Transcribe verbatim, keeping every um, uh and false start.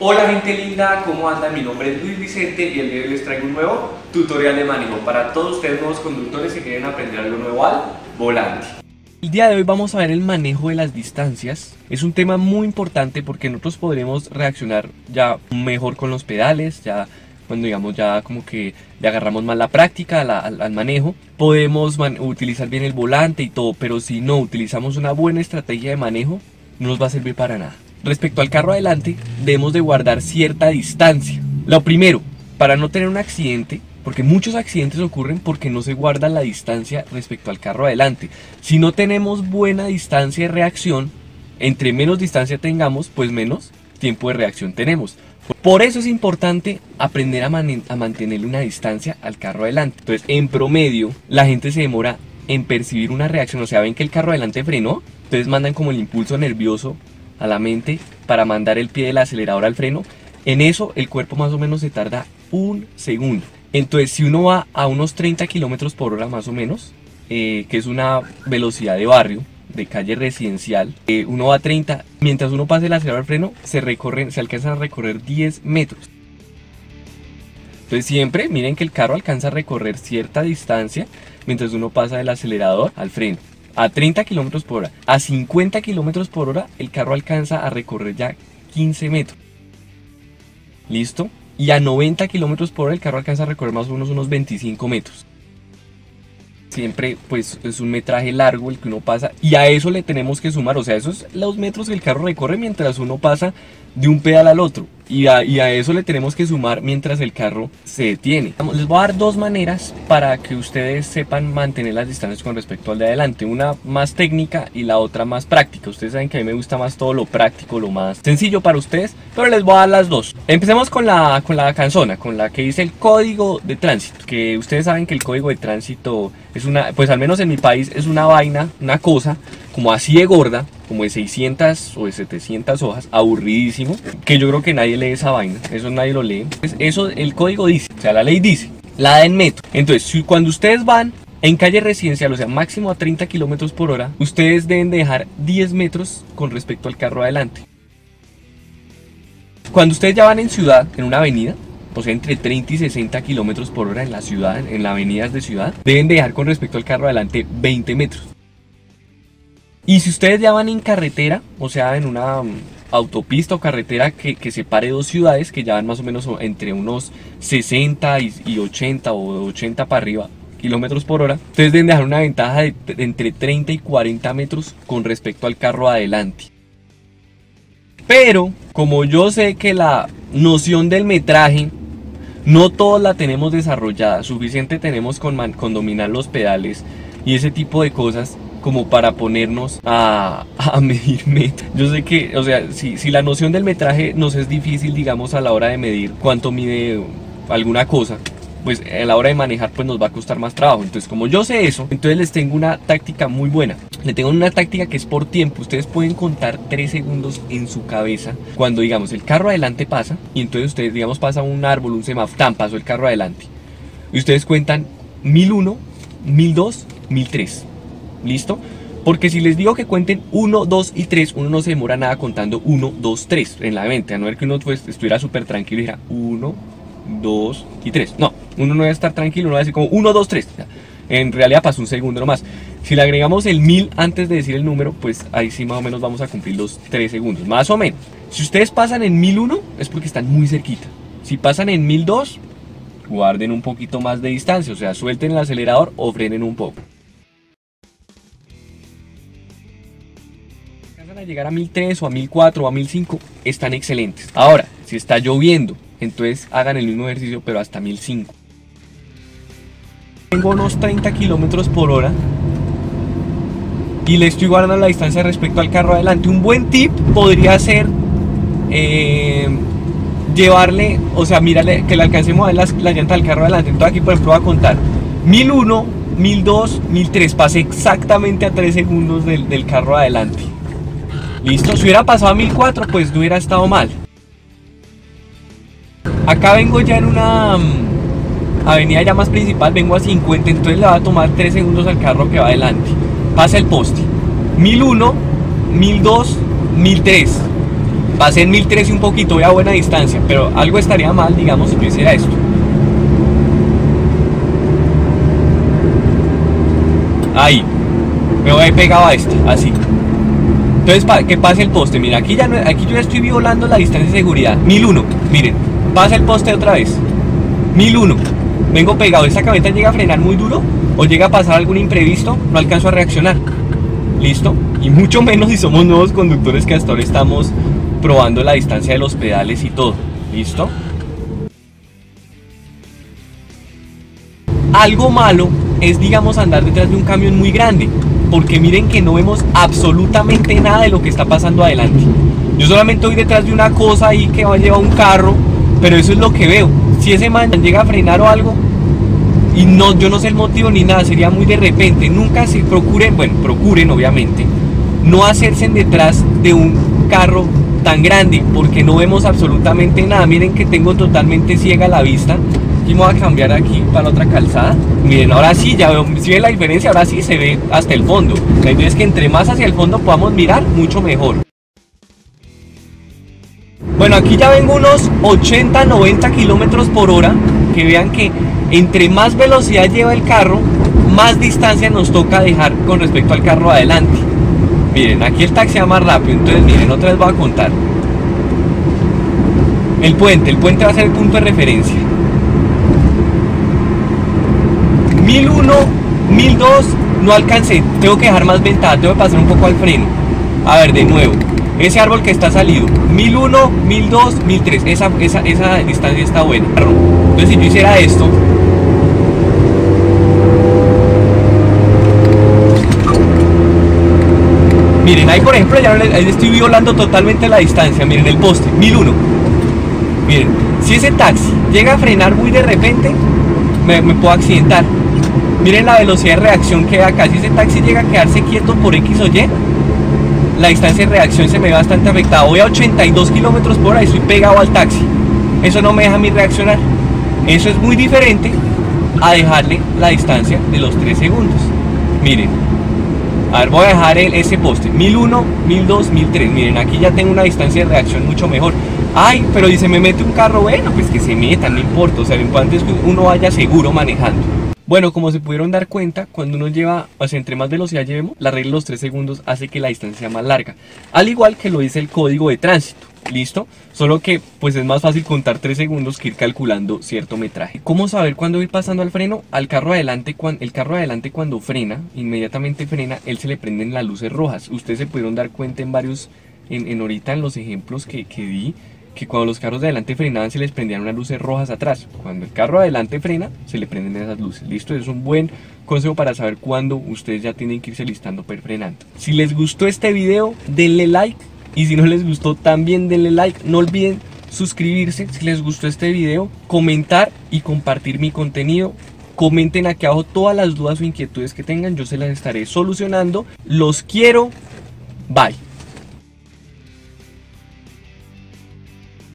Hola gente linda, ¿cómo andan? Mi nombre es Luis Vicente y el día de hoy les traigo un nuevo tutorial de manejo para todos ustedes nuevos conductores que quieren aprender algo nuevo al volante. El día de hoy vamos a ver el manejo de las distancias. Es un tema muy importante porque nosotros podremos reaccionar ya mejor con los pedales, ya cuando digamos ya como que le agarramos más la práctica al, al, al manejo. Podemos man- utilizar bien el volante y todo, pero si no utilizamos una buena estrategia de manejo, no nos va a servir para nada. Respecto al carro adelante, debemos de guardar cierta distancia. Lo primero, para no tener un accidente, porque muchos accidentes ocurren porque no se guarda la distancia respecto al carro adelante. Si no tenemos buena distancia de reacción, entre menos distancia tengamos, pues menos tiempo de reacción tenemos. Por eso es importante aprender a, a mantener una distancia al carro adelante. Entonces, en promedio, la gente se demora en percibir una reacción. O sea, ven que el carro adelante frenó, entonces mandan como el impulso nervioso a la mente para mandar el pie del acelerador al freno. En eso el cuerpo más o menos se tarda un segundo. Entonces, si uno va a unos treinta kilómetros por hora más o menos, eh, que es una velocidad de barrio, de calle residencial, eh, uno va a treinta, mientras uno pase el acelerador al freno se recorren, se alcanzan a recorrer diez metros. Entonces siempre miren que el carro alcanza a recorrer cierta distancia mientras uno pasa del acelerador al freno. A treinta kilómetros por hora, a cincuenta kilómetros por hora el carro alcanza a recorrer ya quince metros. ¿Listo? Y a noventa kilómetros por hora el carro alcanza a recorrer más o menos unos veinticinco metros. Siempre pues es un metraje largo el que uno pasa y a eso le tenemos que sumar, o sea, esos los metros que el carro recorre mientras uno pasa de un pedal al otro. Y a, y a eso le tenemos que sumar mientras el carro se detiene. Les voy a dar dos maneras para que ustedes sepan mantener las distancias con respecto al de adelante. Una más técnica y la otra más práctica. Ustedes saben que a mí me gusta más todo lo práctico, lo más sencillo para ustedes, pero les voy a dar las dos. Empecemos con la, con la canzona, con la que dice el código de tránsito. Que ustedes saben que el código de tránsito es una, pues al menos en mi país es una vaina, una cosa como así de gorda, como de seiscientas o de setecientas hojas, aburridísimo, que yo creo que nadie lee esa vaina, eso nadie lo lee. Entonces, eso el código dice, o sea, la ley dice, la del metro. Entonces, si cuando ustedes van en calle residencial, o sea, máximo a treinta kilómetros por hora, ustedes deben dejar diez metros con respecto al carro adelante. Cuando ustedes ya van en ciudad, en una avenida, o sea, entre treinta y sesenta kilómetros por hora en la ciudad, en las avenidas de ciudad, deben dejar con respecto al carro adelante veinte metros. Y si ustedes ya van en carretera, o sea, en una um, autopista o carretera que, que separe dos ciudades, que ya van más o menos entre unos sesenta y ochenta o ochenta para arriba kilómetros por hora, ustedes deben dejar una ventaja de, de entre treinta y cuarenta metros con respecto al carro adelante. Pero, como yo sé que la noción del metraje no todos la tenemos desarrollada, suficiente tenemos con, man, con dominar los pedales y ese tipo de cosas como para ponernos a, a medir metas. Yo sé que, o sea, si, si la noción del metraje nos es difícil, digamos, a la hora de medir cuánto mide alguna cosa, pues a la hora de manejar pues nos va a costar más trabajo. Entonces, como yo sé eso, entonces les tengo una táctica muy buena. Les tengo una táctica que es por tiempo. Ustedes pueden contar tres segundos en su cabeza cuando, digamos, el carro adelante pasa y entonces ustedes, digamos, pasa un árbol, un semáforo, tan pasó el carro adelante. Y ustedes cuentan mil uno, mil dos, mil tres. ¿Listo? Porque si les digo que cuenten uno, dos y tres, uno no se demora nada contando uno, dos, tres en la mente. A no ser que uno pues, estuviera súper tranquilo y dijera uno, dos y tres. No, uno no va a estar tranquilo, uno va a decir como uno, dos, tres. En realidad pasó un segundo nomás. Si le agregamos el mil antes de decir el número, pues ahí sí más o menos vamos a cumplir los tres segundos. Más o menos. Si ustedes pasan en mil uno, es porque están muy cerquita. Si pasan en mil dos, guarden un poquito más de distancia. O sea, suelten el acelerador o frenen un poco. A llegar a mil tres o a mil cuatro o a mil cinco están excelentes. Ahora, si está lloviendo, entonces hagan el mismo ejercicio pero hasta mil cinco. Tengo unos treinta kilómetros por hora y le estoy guardando la distancia respecto al carro adelante. Un buen tip podría ser eh, llevarle, o sea, mírale que le alcancemos a ver las, la llanta del carro adelante. Entonces aquí por ejemplo voy a contar mil uno, mil dos, mil tres, pasé exactamente a tres segundos del, del carro adelante. Listo, si hubiera pasado a mil cuatro, pues no hubiera estado mal. Acá vengo ya en una um, avenida ya más principal, vengo a cincuenta, entonces le va a tomar tres segundos al carro que va adelante. Pasa el poste. mil uno, mil dos, mil tres. Pasé en mil trece un poquito, voy a buena distancia, pero algo estaría mal, digamos, si yo hiciera esto. Ahí, me voy a ir pegado a esta, así. Entonces, para que pase el poste, mira, aquí, ya no, aquí yo ya estoy violando la distancia de seguridad. mil uno, miren, pasa el poste otra vez. mil uno, vengo pegado, esta camioneta llega a frenar muy duro o llega a pasar algún imprevisto, no alcanzo a reaccionar. Listo, y mucho menos si somos nuevos conductores que hasta ahora estamos probando la distancia de los pedales y todo. Listo. Algo malo es, digamos, andar detrás de un camión muy grande, porque miren que no vemos absolutamente nada de lo que está pasando adelante. Yo solamente voy detrás de una cosa ahí que va a llevar un carro, pero eso es lo que veo. Si ese man llega a frenar o algo, y no, yo no sé el motivo ni nada, sería muy de repente. Nunca se procuren, bueno, procuren obviamente, no hacerse detrás de un carro tan grande, porque no vemos absolutamente nada. Miren que tengo totalmente ciega la vista. Y me voy a cambiar aquí para la otra calzada. Miren, ahora sí, ya veo, si ven la diferencia, ahora sí se ve hasta el fondo. La idea es que entre más hacia el fondo podamos mirar, mucho mejor. Bueno, aquí ya vengo unos ochenta, noventa kilómetros por hora. Que vean que entre más velocidad lleva el carro, más distancia nos toca dejar con respecto al carro adelante. Miren, aquí el taxi va más rápido, entonces miren, otra vez voy a contar. El puente, el puente va a ser el punto de referencia. mil uno, mil dos, no alcancé, tengo que dejar más ventaja, tengo que pasar un poco al freno. A ver, de nuevo, ese árbol que está salido, mil uno, mil dos, mil tres, esa, esa, esa distancia está buena. Entonces si yo hiciera esto, miren, ahí por ejemplo ya ahí estoy violando totalmente la distancia. Miren el poste, mil uno. Miren, si ese taxi llega a frenar muy de repente, me, me puedo accidentar. Miren la velocidad de reacción que hay acá. Si ese taxi llega a quedarse quieto por X o Y, la distancia de reacción se me ve bastante afectada. Voy a ochenta y dos kilómetros por hora y estoy pegado al taxi. Eso no me deja a mí reaccionar. Eso es muy diferente a dejarle la distancia de los tres segundos. Miren, a ver, voy a dejar el, ese poste, mil uno, mil dos, mil tres. Miren, aquí ya tengo una distancia de reacción mucho mejor. Ay, pero si se me mete un carro, bueno, pues que se meta, no importa. O sea, lo importante es que uno vaya seguro manejando. Bueno, como se pudieron dar cuenta, cuando uno lleva, o sea, entre más velocidad llevemos, la regla de los tres segundos hace que la distancia sea más larga. Al igual que lo dice el código de tránsito. ¿Listo? Solo que pues es más fácil contar tres segundos que ir calculando cierto metraje. ¿Cómo saber cuándo ir pasando al freno? Al carro adelante, cuando, el carro adelante cuando frena, inmediatamente frena, él se le prenden las luces rojas. Ustedes se pudieron dar cuenta en varios, en, en ahorita en los ejemplos que, que di, que cuando los carros de adelante frenaban se les prendían unas luces rojas atrás. Cuando el carro adelante frena, se le prenden esas luces. Listo, es un buen consejo para saber cuándo ustedes ya tienen que irse listando para ir frenando. Si les gustó este video, denle like. Y si no les gustó, también denle like. No olviden suscribirse si les gustó este video, comentar y compartir mi contenido. Comenten aquí abajo todas las dudas o inquietudes que tengan, yo se las estaré solucionando. Los quiero, bye.